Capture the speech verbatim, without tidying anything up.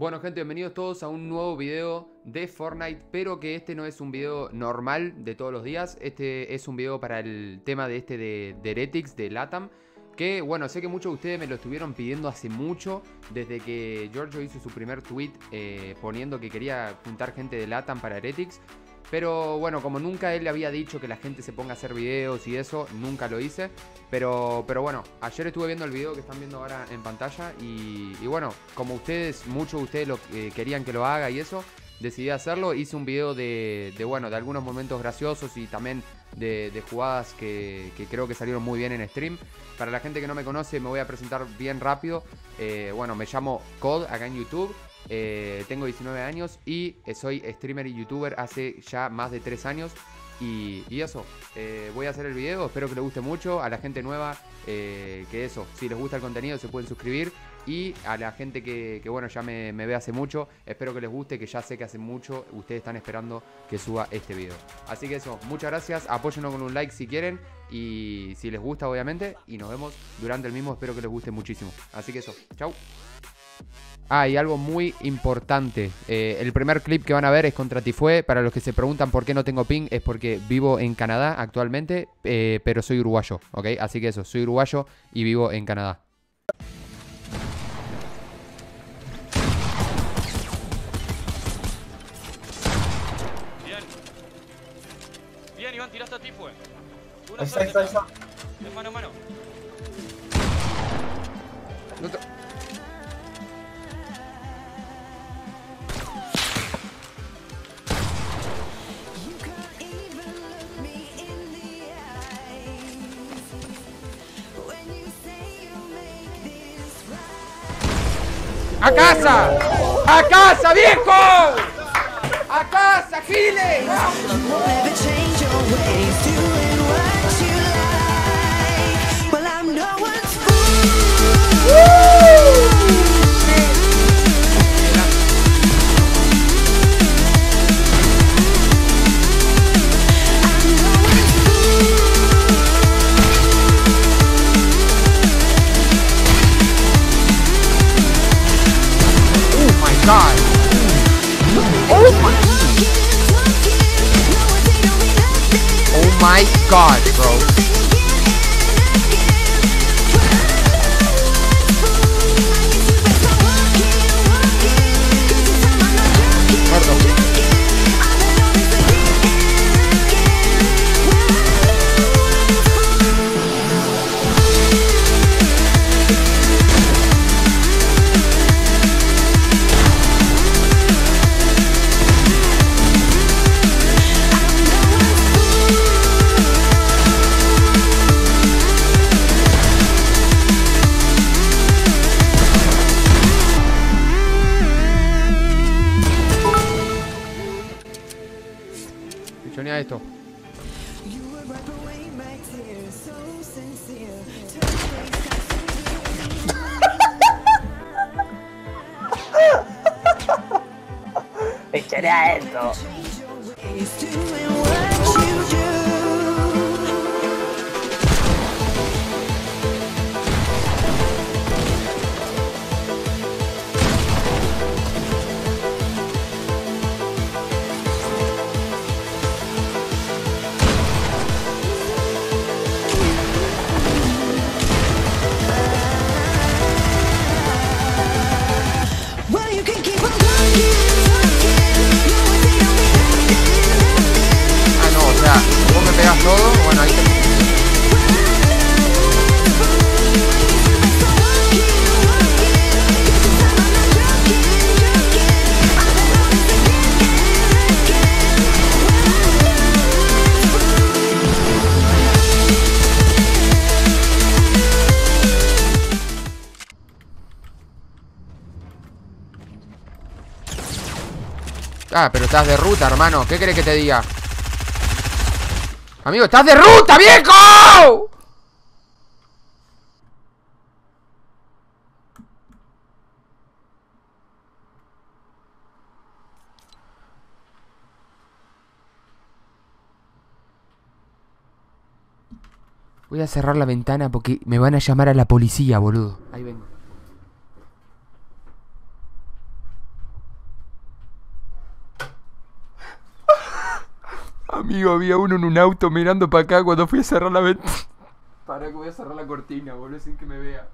Bueno gente, bienvenidos todos a un nuevo video de Fortnite, pero que este no es un video normal de todos los días. Este es un video para el tema de este de, de Heretics, de LATAM, que bueno, sé que muchos de ustedes me lo estuvieron pidiendo hace mucho, desde que Giorgio hizo su primer tweet eh, poniendo que quería juntar gente de LATAM para Heretics. Pero bueno, como nunca él le había dicho que la gente se ponga a hacer videos y eso, nunca lo hice. Pero, pero bueno, ayer estuve viendo el video que están viendo ahora en pantalla y, y bueno, como ustedes, muchos de ustedes lo, eh, querían que lo haga y eso, decidí hacerlo. Hice un video de, de bueno, de algunos momentos graciosos y también de, de jugadas que, que creo que salieron muy bien en stream. Para la gente que no me conoce, me voy a presentar bien rápido. Eh, bueno, me llamo Kod acá en YouTube. Eh, tengo diecinueve años y soy streamer y youtuber hace ya más de tres años. Y, y eso, eh, voy a hacer el video, espero que les guste mucho. A la gente nueva, eh, que eso, si les gusta el contenido se pueden suscribir. Y a la gente que, que bueno, ya me, me ve hace mucho, espero que les guste, que ya sé que hace mucho ustedes están esperando que suba este video. Así que eso, muchas gracias, apóyennos con un like si quieren y si les gusta obviamente. Y nos vemos durante el mismo, espero que les guste muchísimo. Así que eso, chau. Ah, y algo muy importante, eh, el primer clip que van a ver es contra Tifue. Para los que se preguntan por qué no tengo ping, es porque vivo en Canadá actualmente, eh, pero soy uruguayo, ¿ok? Así que eso, soy uruguayo y vivo en Canadá. Bien. Bien, Iván, tiraste a Tifue. Ahí está, ahí está, ahí está. De mano a mano. No te... ¡A casa! ¡A casa, viejo! ¡A casa, giles! My God, bro. Esto. Pichoneá esto. Ah, pero estás de ruta, hermano. ¿Qué querés que te diga? Amigo, estás de ruta, viejo. Voy a cerrar la ventana porque me van a llamar a la policía, boludo. Ahí vengo. Amigo, había uno en un auto mirando para acá cuando fui a cerrar la ventana. Pará que voy a cerrar la cortina, boludo, sin que me vea.